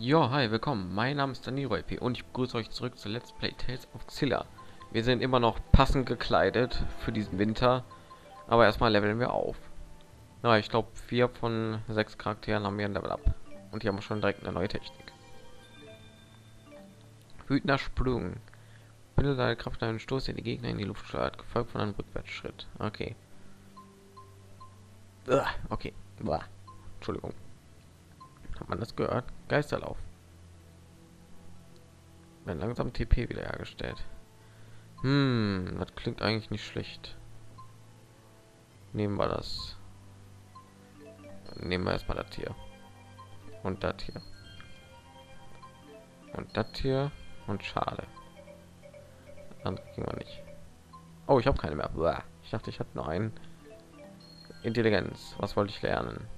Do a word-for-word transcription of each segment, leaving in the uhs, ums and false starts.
Jo, hi, willkommen. Mein Name ist DanieruLP und ich begrüße euch zurück zu Let's Play Tales of Xillia. Wir sind immer noch passend gekleidet für diesen Winter, aber erstmal leveln wir auf. Na, ich glaube, vier von sechs Charakteren haben wir ein Level Up und die haben schon direkt eine neue Technik. Wütender Sprung. Bündel deine Kraft in einen Stoß, der die Gegner in die Luft steuert, gefolgt von einem Rückwärtsschritt. Okay. Uah, okay. Uah. Entschuldigung. Hat man das gehört? Geisterlauf. Dann langsam T P wiederhergestellt. Hm, das klingt eigentlich nicht schlecht. Nehmen wir das. Nehmen wir erstmal das hier. Und das hier. Und das hier. Und schade. Dann kriegen wir nicht. Oh, ich habe keine mehr. Ich dachte, ich hatte nur einen. Intelligenz. Was wollte ich lernen?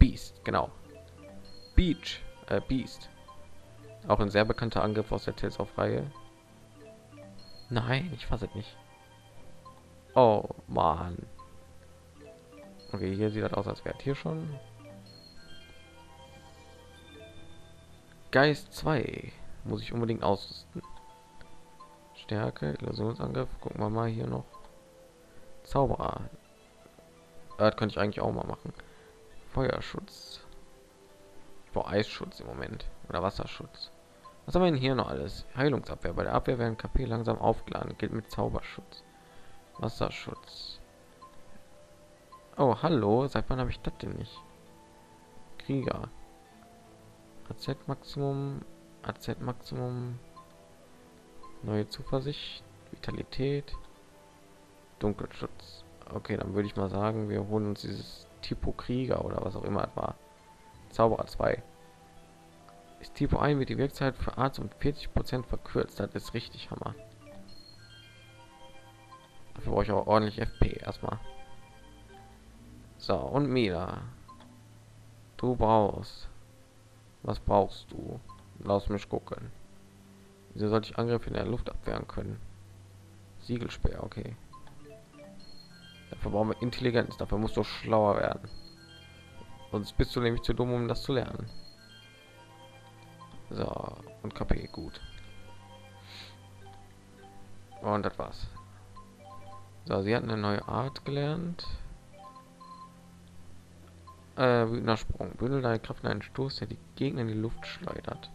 Beast, genau. Beach, äh, Beast. Auch ein sehr bekannter Angriff aus der Tales of Reihe. Nein, ich fasse es nicht. Oh, Mann. Okay, hier sieht das aus, als wäre es hier schon. Geist zwei. Muss ich unbedingt ausrüsten. Stärke, Illusionsangriff. Gucken wir mal hier noch. Zauberer. Das könnte ich eigentlich auch mal machen. Feuerschutz. Boah, Eisschutz im Moment. Oder Wasserschutz. Was haben wir denn hier noch alles? Heilungsabwehr. Bei der Abwehr werden K P langsam aufgeladen. Gilt mit Zauberschutz. Wasserschutz. Oh, hallo. Seit wann habe ich das denn nicht? Krieger. A Z-Maximum. A Z-Maximum. Neue Zuversicht. Vitalität. Dunkelschutz. Okay, dann würde ich mal sagen, wir holen uns dieses Tipo Krieger oder was auch immer es war. Zauberer zwei. Ist Tipo eins wird die Wirkzeit für Arzt um vierzig Prozent verkürzt. Das ist richtig Hammer. Dafür brauche ich auch ordentlich F P erstmal. So, und Mila. Du brauchst. Was brauchst du? Lass mich gucken. Wieso sollte ich Angriffe in der Luft abwehren können? Siegelspeer, okay. Dafür brauchen wir Intelligenz, dafür musst du schlauer werden. Sonst bist du nämlich zu dumm, um das zu lernen. So, und K P, gut. Und das war's. So, sie hat eine neue Art gelernt. Äh, wütender Sprung. Bündel deine Kraft in einen Stoß, der die Gegner in die Luft schleudert.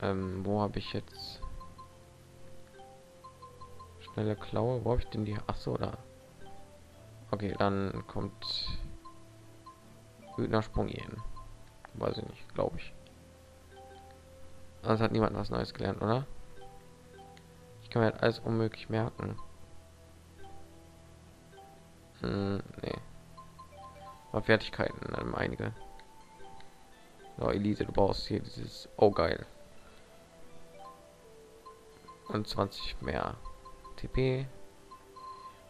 Ähm, wo habe ich jetzt... Schnelle Klaue, wo habe ich denn die? Achso, da. Okay, dann kommt Wütender Sprung hin. Weiß ich nicht, glaube ich. Also hat niemand was Neues gelernt, oder? Ich kann mir halt alles unmöglich merken. Hm, nee. Aber Fertigkeiten, ähm, einige. So, Elize, du brauchst hier dieses... Oh, geil. Und zwanzig mehr. T P.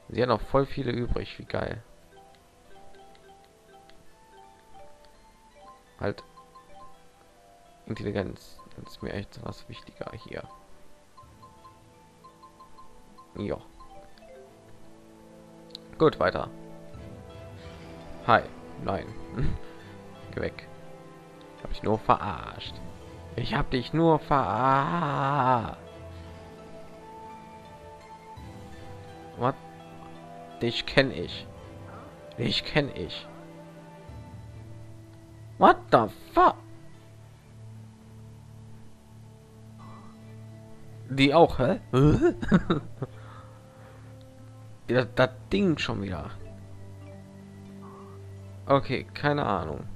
Sie hat noch voll viele übrig, wie geil. Halt. Intelligenz. Das ist mir echt was wichtiger hier. Ja. Gut, weiter. Hi. Nein. Geh weg. Ich hab dich nur verarscht. Ich hab dich nur verarscht. What? Dich kenne ich. Dich kenne ich. What the fuck? Die auch, hä? das, das Ding schon wieder. Okay, keine Ahnung.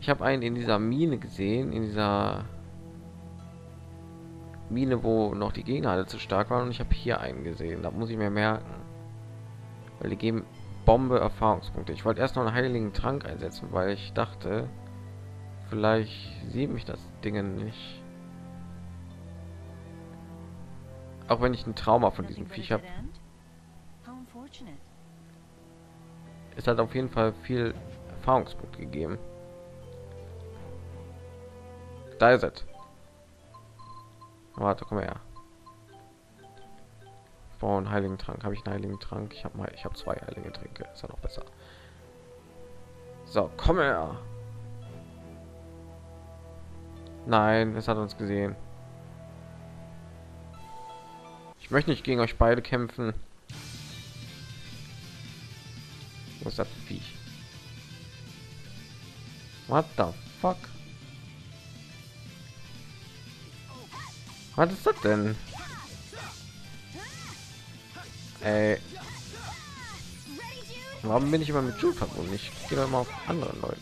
Ich habe einen in dieser Mine gesehen, in dieser... Mine, wo noch die Gegner alle zu stark waren, und ich habe hier einen gesehen. Da muss ich mir merken, weil die geben Bombe Erfahrungspunkte. Ich wollte erst noch einen heiligen Trank einsetzen, weil ich dachte, vielleicht sieht mich das Ding nicht. Auch wenn ich ein Trauma von diesem Viech habe, es hat auf jeden Fall viel Erfahrungspunkte gegeben. Da ist es. Warte, komm her. Ich brauche einen heiligen Trank. Habe ich einen heiligen Trank? Ich habe mal, ich habe zwei heilige Tränke. Ist ja noch besser. So, komm her. Nein, es hat uns gesehen. Ich möchte nicht gegen euch beide kämpfen. Wo ist das Viech? What the fuck? Was ist das denn? Ey. Warum bin ich immer mit Jude verbunden? Ich gehe doch immer auf andere Leute.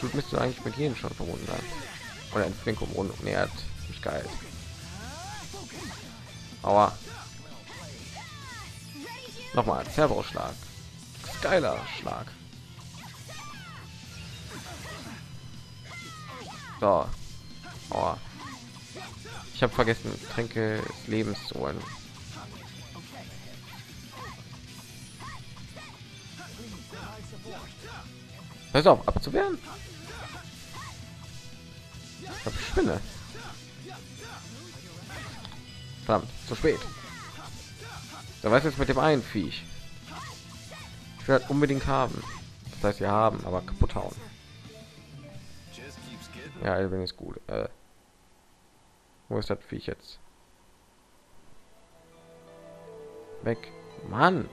Jude müsste eigentlich mit jedem schon verbunden sein. Oder ein Flinkum rund und er hat mich geil. Aua. Nochmal, Zerberschlag. Geiler Schlag. So. Oh. Ich habe vergessen, Tränke des Lebens zu holen. Pass auf, abzuwehren. Ich habe Spinne. Verdammt, zu spät. Da weiß jetzt mit dem einen Viech. Ich werde unbedingt haben. Das heißt, wir haben, aber kaputt hauen. Ja, Elvin ist gut. Äh, wo ist das Viech jetzt? Weg. Mann!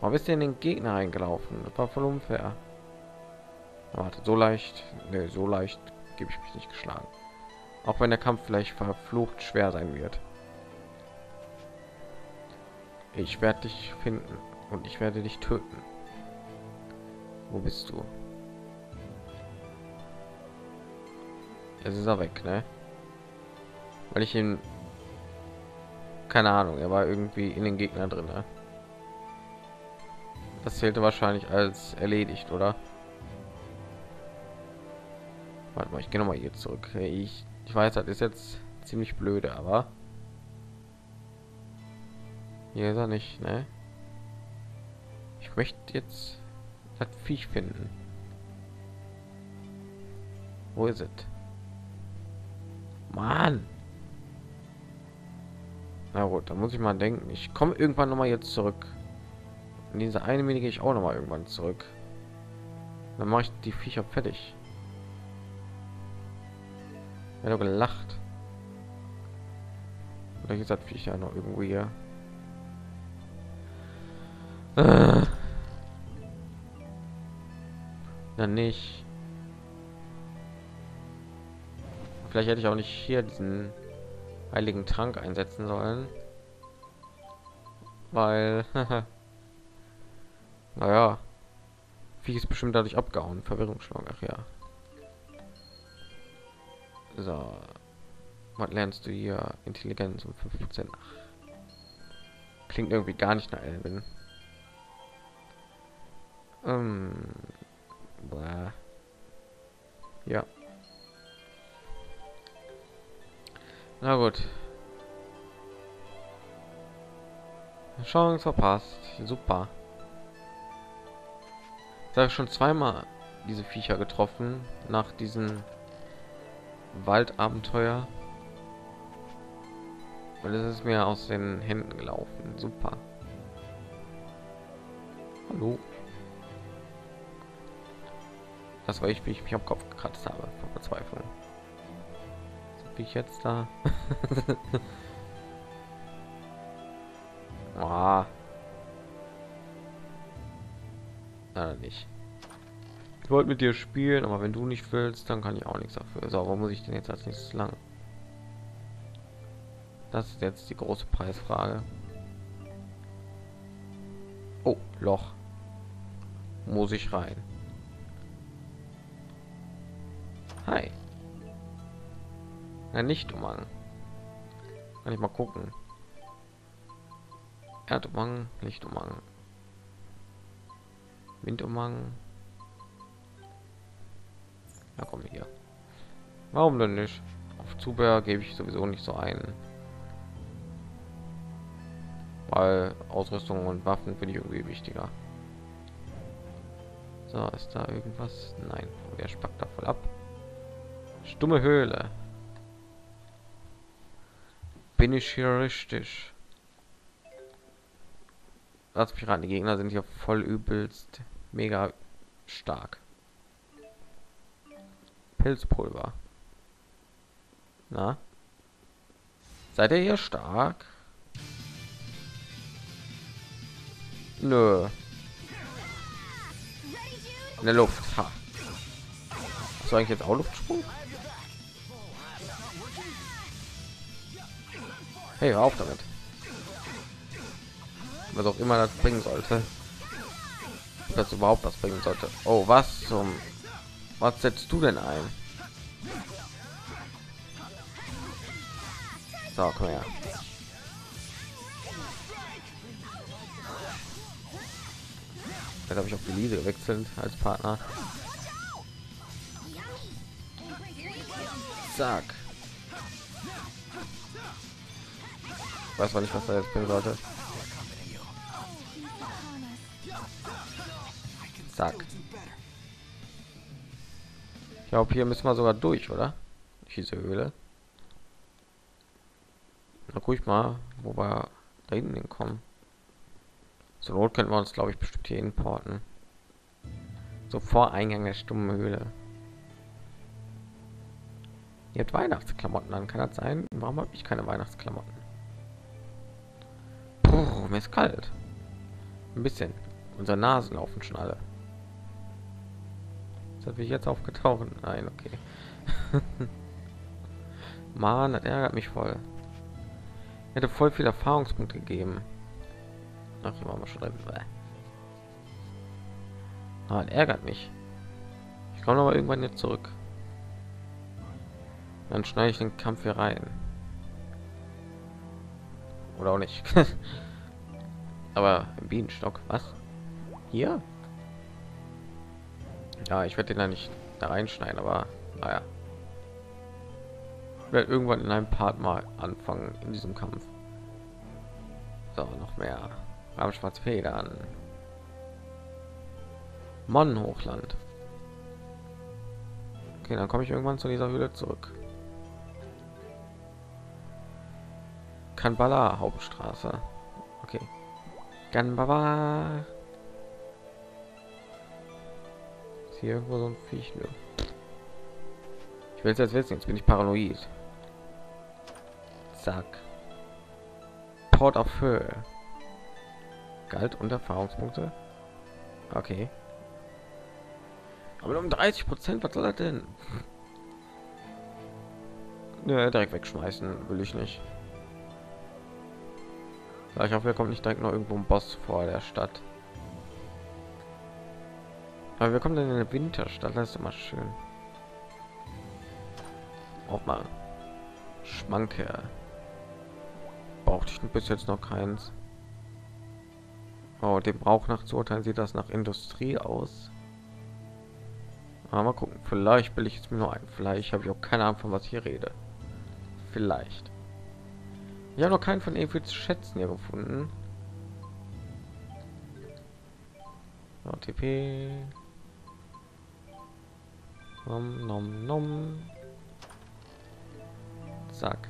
Warum ist denn den Gegner eingelaufen? Das war voll unfair. Warte, so leicht. Ne, so leicht gebe ich mich nicht geschlagen. Auch wenn der Kampf vielleicht verflucht schwer sein wird. Ich werde dich finden und ich werde dich töten. Wo bist du? Jetzt ist er weg, ne? Weil ich ihn... Keine Ahnung, er war irgendwie in den Gegner drin, ne? Das zählte wahrscheinlich als erledigt, oder? Warte mal, ich gehe nochmal hier zurück. Ich, ich weiß, das ist jetzt ziemlich blöde, aber... Hier ist er nicht, ne? Ich möchte jetzt das Viech finden. Wo ist es? Mann! Na gut, da muss ich mal denken. Ich komme irgendwann noch mal jetzt zurück. In diese eine Minute gehe ich auch noch mal irgendwann zurück. Dann mache ich die Viecher fertig. Ich habe gelacht. Vielleicht ist das Viech ja noch irgendwo hier. Äh. Dann nicht. Vielleicht hätte ich auch nicht hier diesen heiligen Trank einsetzen sollen, weil naja, Vieh ist bestimmt dadurch abgehauen. Verwirrungsschlag, ach ja. So, was lernst du hier? Intelligenz um fünf Prozent. Klingt irgendwie gar nicht nach Elvin. Ähm, ja. Na gut. Chance verpasst. Super. Ich habe schon zweimal diese Viecher getroffen nach diesem Waldabenteuer. Und es ist mir aus den Händen gelaufen. Super. Hallo. Das war ich, wie ich mich am Kopf gekratzt habe vor Verzweiflung. Bin ich jetzt da? Ah. Nein, nicht. Ich wollte mit dir spielen, aber wenn du nicht willst, dann kann ich auch nichts dafür. So, wo muss ich denn jetzt als nächstes lang? Das ist jetzt die große Preisfrage. Oh, Loch. Muss ich rein? Hi. Nein, nicht umhangen. Kann ich mal gucken. Erdumhangen, Licht umhangen. Wind umhangen. Na komm hier. Warum denn nicht? Auf Zubehör gebe ich sowieso nicht so ein. Weil Ausrüstung und Waffen finde ich irgendwie wichtiger. So, ist da irgendwas? Nein, der spackt da voll ab. Stumme Höhle. Bin ich hier richtig? Als Piraten, die Gegner sind hier voll übelst mega Stark. Pilzpulver. Na? Seid ihr hier stark? Nö. In der Luft. Ha. Hast du eigentlich jetzt auch Luftsprung? Hey, hör auf damit. Was auch immer das bringen sollte. Das überhaupt was bringen sollte. Oh, was zum... Was setzt du denn ein? So, komm her. Jetzt habe ich auch die Elize gewechselt als Partner. Zack. Weiß man nicht, was da jetzt bringen sollte. Zack. Ich glaube, hier müssen wir sogar durch, oder? Durch diese Höhle. Na, guck mal, wo wir da hinten hinkommen. Zur Not könnten wir uns, glaube ich, bestimmt hier importen. So vor Eingang der stummen Höhle. Ihr habt Weihnachtsklamotten an, kann das sein? Warum habe ich keine Weihnachtsklamotten? Puh, mir ist kalt. Ein bisschen. Unsere Nasen laufen schon alle. Sind wir jetzt aufgetaucht? Nein, okay. Mann, das ärgert mich voll. Ich hätte voll viel Erfahrungspunkte gegeben. Ach, hier waren wir schon. Ah, das ärgert mich. Ich komme aber irgendwann jetzt zurück. Dann schneide ich den Kampf hier rein. Oder auch nicht. Aber im Bienenstock, was? Hier? Ja, ich werde den da nicht da reinschneiden, aber naja. Ich werde irgendwann in einem Part mal anfangen in diesem Kampf. So, noch mehr. Rabenschwarzfedern. Mann, Hochland. Okay, dann komme ich irgendwann zu dieser Höhle zurück. Kanbala Hauptstraße. Okay. Kanbala. Ist hier irgendwo so ein Viech? Ne? Ich will es jetzt wissen, jetzt bin ich paranoid. Zack. Port auf Höhe. Galt und Erfahrungspunkte. Okay. Aber um dreißig Prozent, was soll das denn? Ja, direkt wegschmeißen, will ich nicht. So, ich hoffe, wir kommen nicht direkt noch irgendwo ein Boss vor der Stadt. Aber wir kommen dann in eine Winterstadt, das ist immer schön. Auch mal. Schmanke. Brauchte ich bis jetzt noch keins. Oh, dem Brauch nach zu urteilen sieht das nach Industrie aus. Aber mal gucken, vielleicht bilde ich jetzt mir nur ein. Vielleicht habe ich auch keine Ahnung, von was ich hier rede. Vielleicht. Ich habe noch keinen von Efreets Schätzen hier gefunden. O T P. Nom, nom, nom. Zack.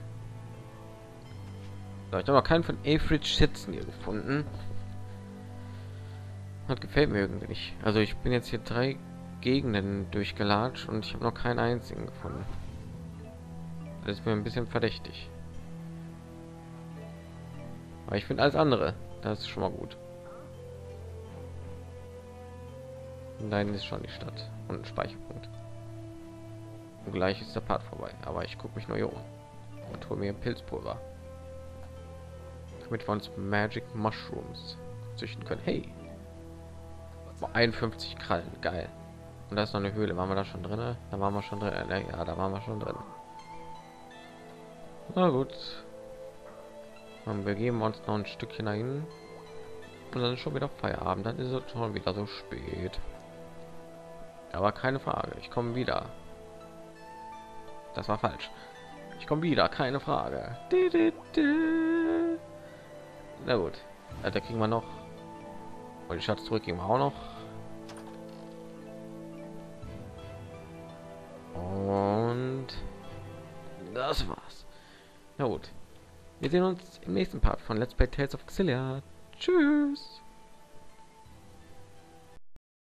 So, ich habe noch keinen von Efreets Schätzen hier gefunden. Das gefällt mir irgendwie nicht. Also ich bin jetzt hier drei Gegenden durchgelatscht und ich habe noch keinen einzigen gefunden. Das ist mir ein bisschen verdächtig. Aber ich finde alles andere. Das ist schon mal gut. Nein, ist schon die Stadt. Und ein Speicherpunkt. Und gleich ist der Part vorbei. Aber ich gucke mich nur hier um. Und hole mir Pilzpulver. Damit wir uns Magic Mushrooms züchten können. Hey! einundfünfzig Krallen, geil. Und da ist noch eine Höhle. Waren wir da schon drin? Da waren wir schon drin. Ja, da waren wir schon drin. Na gut. Und wir geben uns noch ein Stückchen dahin. Und dann ist schon wieder Feierabend. Dann ist es schon wieder so spät. Aber keine Frage. Ich komme wieder. Das war falsch. Ich komme wieder. Keine Frage. Na gut. Ja, da kriegen wir noch. Und die Schatz zurück geben wir auch noch. Und das war's. Na gut. Wir sehen uns im nächsten Part von Let's Play Tales of Xillia. Tschüss.